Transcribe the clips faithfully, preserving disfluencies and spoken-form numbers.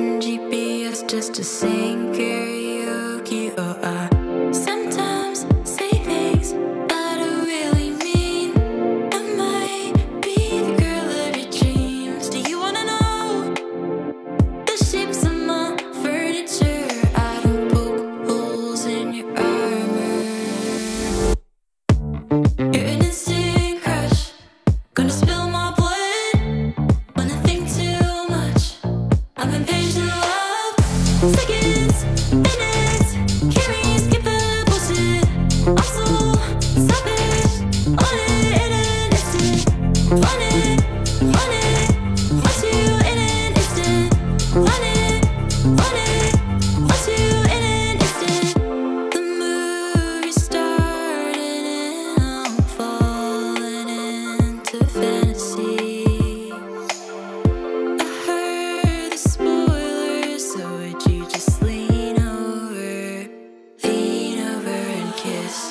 And G P S just to sing karaoke. Oh, I sometimes say things I don't really mean. Am I be the girl of your dreams? Do you wanna know the shapes of my furniture? I don't poke holes in your armor. You're an instant crush, gonna spill my blood. Seconds, minutes, can't skip the bullshit. I'm so savage, on it in an instant. On it, on it, want you in an instant. On it, on it, want you in an instant. The movie's starting and I'm falling into fantasy. I heard the spoilers, so it seconds,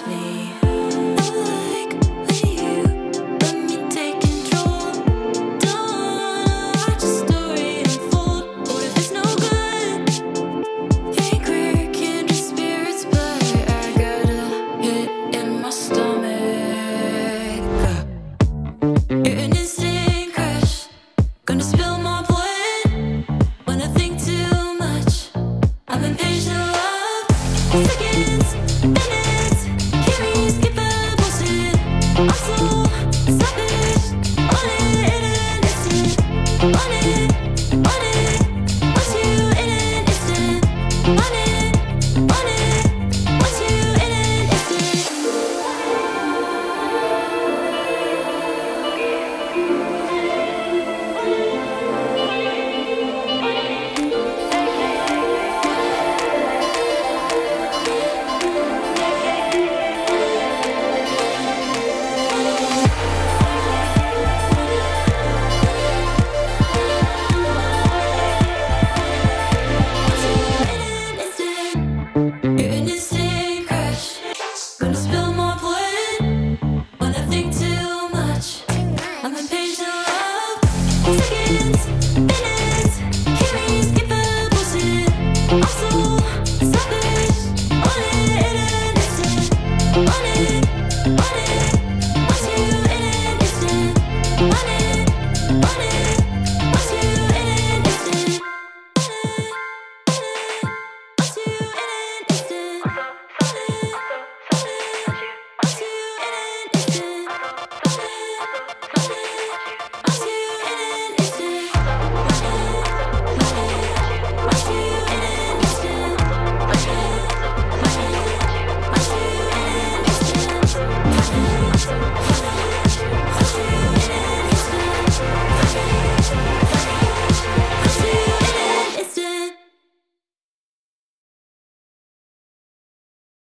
minutes, can we skip the bullshit? I'm so savage, on it in an instant. On it, on it, want you in an instant. On it, on it, want you in an instant. Take